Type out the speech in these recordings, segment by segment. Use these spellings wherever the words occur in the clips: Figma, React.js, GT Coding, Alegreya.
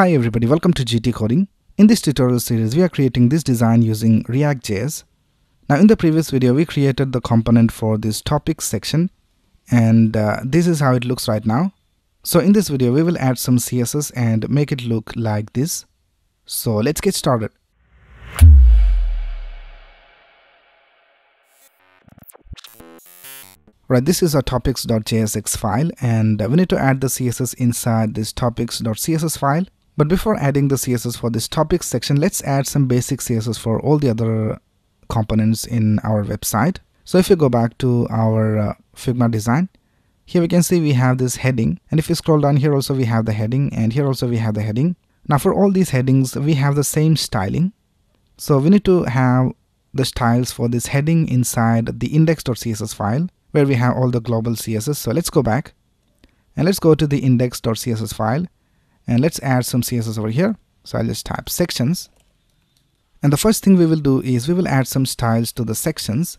Hi everybody, welcome to GT Coding. In this tutorial series, we are creating this design using React.js. Now in the previous video, we created the component for this topics section and this is how it looks right now. So in this video, we will add some CSS and make it look like this. So let's get started. Right, this is our topics.jsx file and we need to add the CSS inside this topics.css file. But before adding the CSS for this topics section, let's add some basic CSS for all the other components in our website. So if you go back to our Figma design, here we can see we have this heading, and if you scroll down here also we have the heading, and here also we have the heading. Now for all these headings we have the same styling. So we need to have the styles for this heading inside the index.css file, where we have all the global CSS. So let's go back and let's go to the index.css file and let's add some CSS over here. So I'll just type sections. And the first thing we will do is we will add some styles to the sections.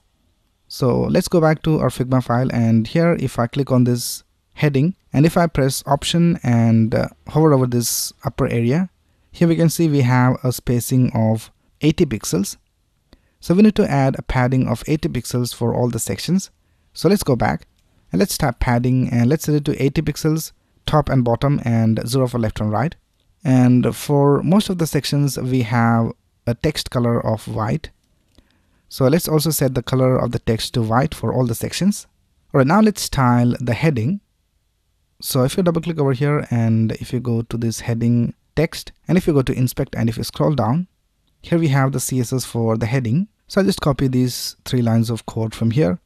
So let's go back to our Figma file, and here if I click on this heading and if I press option and hover over this upper area, here we can see we have a spacing of 80 pixels. So we need to add a padding of 80 pixels for all the sections. So let's go back and let's type padding and let's set it to 80 pixels, top and bottom, and 0 for left and right. And for most of the sections we have a text color of white. So let's also set the color of the text to white for all the sections. Alright, now let's style the heading. So if you double click over here and if you go to this heading text and if you go to inspect and if you scroll down, here we have the CSS for the heading. So I'll just copy these 3 lines of code from here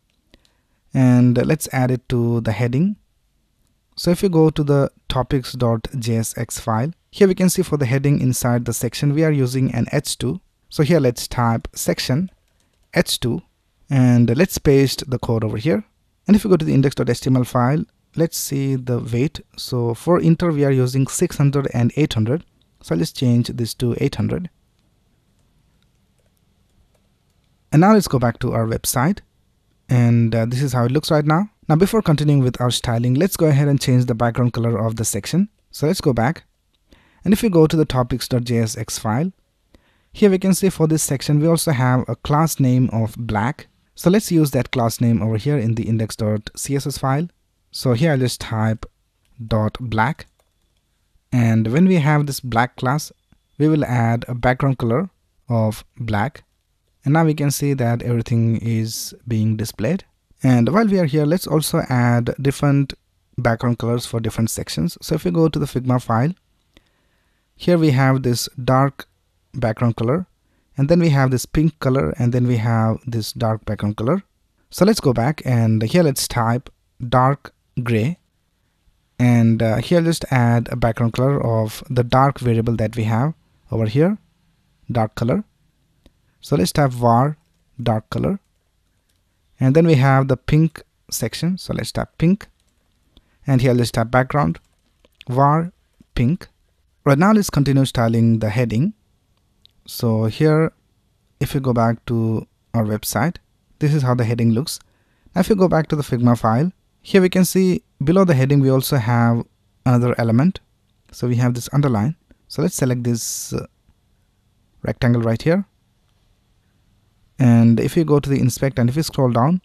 and let's add it to the heading. So if you go to the topics.jsx file, here we can see for the heading inside the section we are using an h2. So here let's type section h2 and let's paste the code over here. And if you go to the index.html file, let's see the weight. So for inter we are using 600 and 800. So I'll just change this to 800. And now let's go back to our website. And this is how it looks right now. Now before continuing with our styling, let's go ahead and change the background color of the section. So let's go back and if you go to the topics.jsx file, here we can see for this section we also have a class name of black. So let's use that class name over here in the index.css file. So here I'll just type .black, and when we have this black class we will add a background color of black. And now we can see that everything is being displayed. And while we are here, let's also add different background colors for different sections. So if you go to the Figma file, here we have this dark background color, and then we have this pink color, and then we have this dark background color. So let's go back and here let's type dark gray, and here just add a background color of the dark variable that we have over here, dark color. So let's type var dark color, and then we have the pink section. So let's type pink, and here let's type background var pink. Right now let's continue styling the heading. So here if you go back to our website, this is how the heading looks. Now if you go back to the Figma file, here we can see below the heading we also have another element. So we have this underline. So let's select this rectangle right here. And if you go to the inspect and if you scroll down,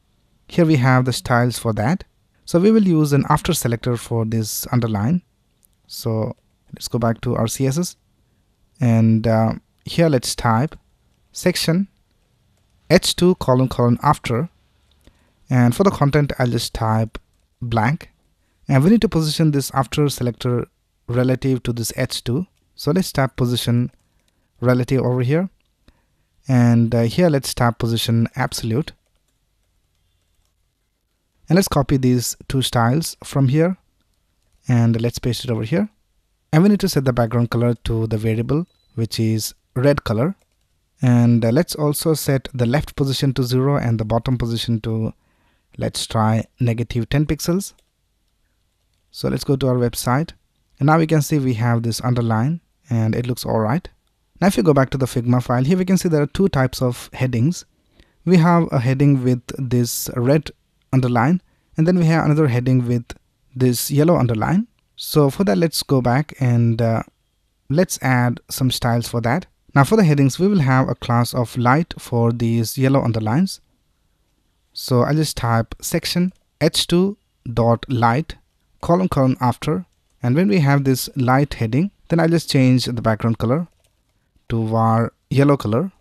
here we have the styles for that. So we will use an after selector for this underline. So let's go back to our CSS and here let's type section h2 : after, and for the content I'll just type blank, and we need to position this after selector relative to this h2. So let's type position relative over here. And here let's type position absolute, and let's copy these 2 styles from here and let's paste it over here. And we need to set the background color to the variable which is red color, and let's also set the left position to 0 and the bottom position to, let's try -10 pixels. So let's go to our website and now we can see we have this underline and it looks alright. Now if you go back to the Figma file, here we can see there are 2 types of headings. We have a heading with this red underline, and then we have another heading with this yellow underline. So for that let's go back and let's add some styles for that. Now for the headings, we will have a class of light for these yellow underlines. So I'll just type section h2.light : after, and when we have this light heading, then I'll just change the background color to var yellow color.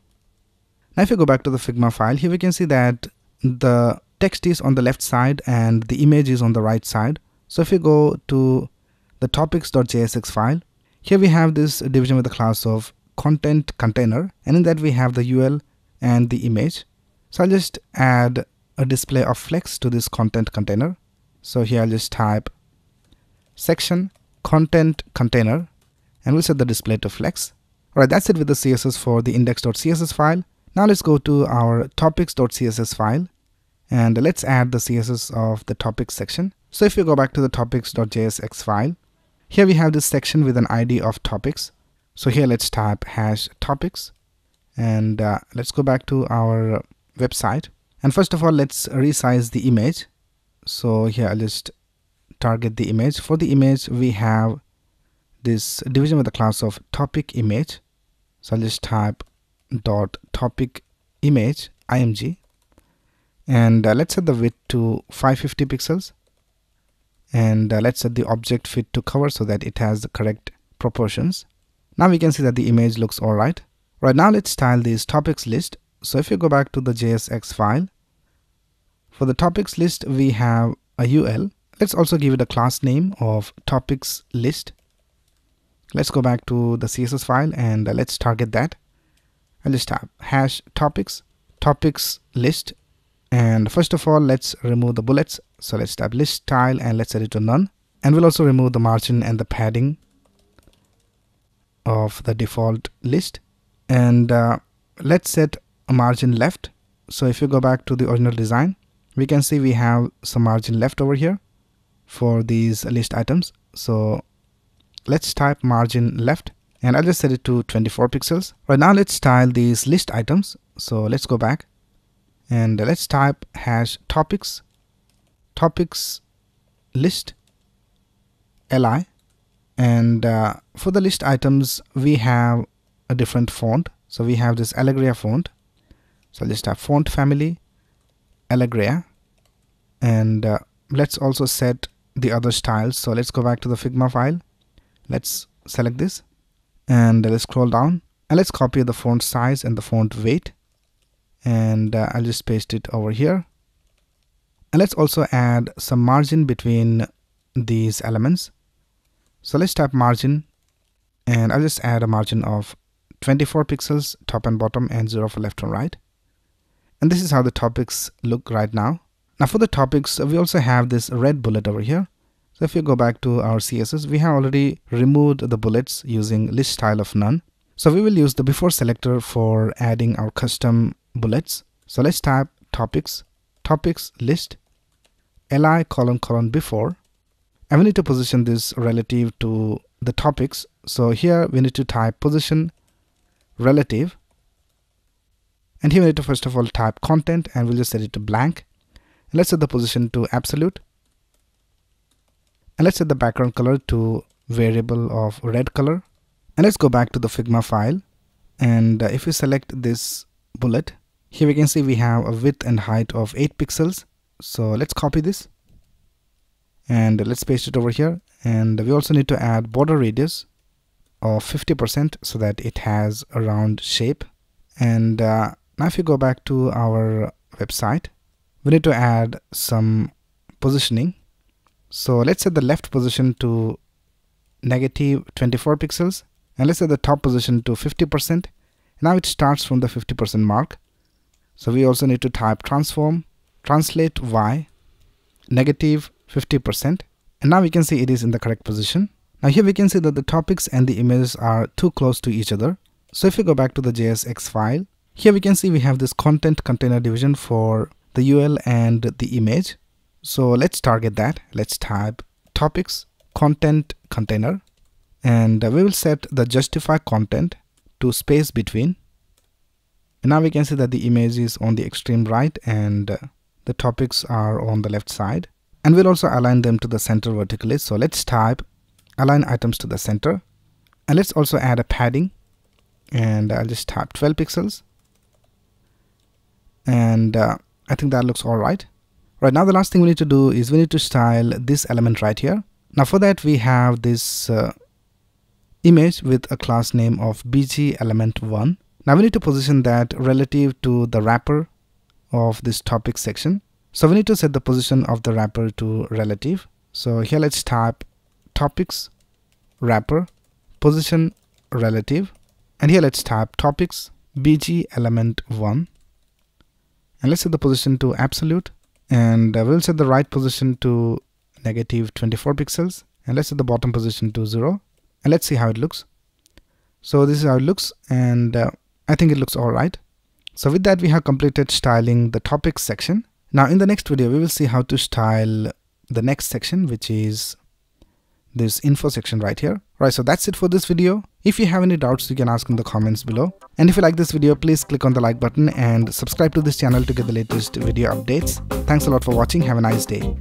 Now if you go back to the Figma file, here we can see that the text is on the left side and the image is on the right side. So if you go to the topics.jsx file, here we have this division with the class of content container, and in that we have the UL and the image. So I'll just add a display of flex to this content container. So here I'll just type section content container and we'll set the display to flex. Alright, that's it with the CSS for the index.css file. Now let's go to our topics.css file and let's add the CSS of the topics section. So if you go back to the topics.jsx file, here we have this section with an ID of topics. So here let's type #topics and let's go back to our website. And first of all, let's resize the image. So here I'll just target the image. For the image, we have this division with the class of topic image. So I'll just type .topicImage img, and let's set the width to 550 pixels, and let's set the object fit to cover so that it has the correct proportions. Now we can see that the image looks alright. Right now let's style this topics list. So if you go back to the JSX file, for the topics list we have a UL. Let's also give it a class name of topics list. Let's go back to the CSS file and let's target that. I'll just type #topics, topics list, and first of all let's remove the bullets. So let's type list style and let's set it to none, and we'll also remove the margin and the padding of the default list, and let's set a margin left. So if you go back to the original design, we can see we have some margin left over here for these list items. So let's type margin left and I'll just set it to 24 pixels. Right now let's style these list items. So let's go back and let's type #topics, topics list li, and for the list items we have a different font. So we have this Alegreya font. So I'll just type font family Alegreya, and let's also set the other styles. So let's go back to the Figma file, let's select this and let's scroll down and let's copy the font size and the font weight, and I'll just paste it over here, and let's also add some margin between these elements. So let's type margin and I'll just add a margin of 24 pixels top and bottom and 0 for left and right, and this is how the topics look right now. Now for the topics we also have this red bullet over here. So if you go back to our CSS, we have already removed the bullets using list style of none. So we will use the before selector for adding our custom bullets. So let's type topics, topics list li : before, and we need to position this relative to the topics. So here we need to type position relative, and here we need to first of all type content and we'll just set it to blank, and let's set the position to absolute, and let's set the background color to variable of red color, and let's go back to the Figma file, and if you select this bullet, here we can see we have a width and height of 8 pixels. So let's copy this and let's paste it over here, and we also need to add border radius of 50% so that it has a round shape. And now if you go back to our website, we need to add some positioning. So let's set the left position to -24 pixels, and let's set the top position to 50%. Now it starts from the 50% mark. So we also need to type transform translate y -50%, and now we can see it is in the correct position. Now here we can see that the topics and the images are too close to each other. So if we go back to the JSX file, here we can see we have this content container division for the UL and the image. So let's target that. Let's type topics content container, and we will set the justify content to space between, and now we can see that the image is on the extreme right and the topics are on the left side, and we'll also align them to the center vertically. So let's type align items to the center And let's also add a padding, and I'll just type 12 pixels. And I think that looks all right. Right now, the last thing we need to do is we need to style this element right here. Now for that, we have this image with a class name of BG element 1. Now we need to position that relative to the wrapper of this topic section. So we need to set the position of the wrapper to relative. So here let's type topics wrapper position relative, and here let's type topics BG element 1, and let's set the position to absolute, and we'll set the right position to negative 24 pixels, and let's set the bottom position to 0, and let's see how it looks. So this is how it looks, and I think it looks all right. So with that, we have completed styling the topics section. Now in the next video, we will see how to style the next section, which is this info section right here. Right, so that's it for this video. If you have any doubts, you can ask in the comments below. And if you like this video, please click on the like button and subscribe to this channel to get the latest video updates. Thanks a lot for watching. Have a nice day.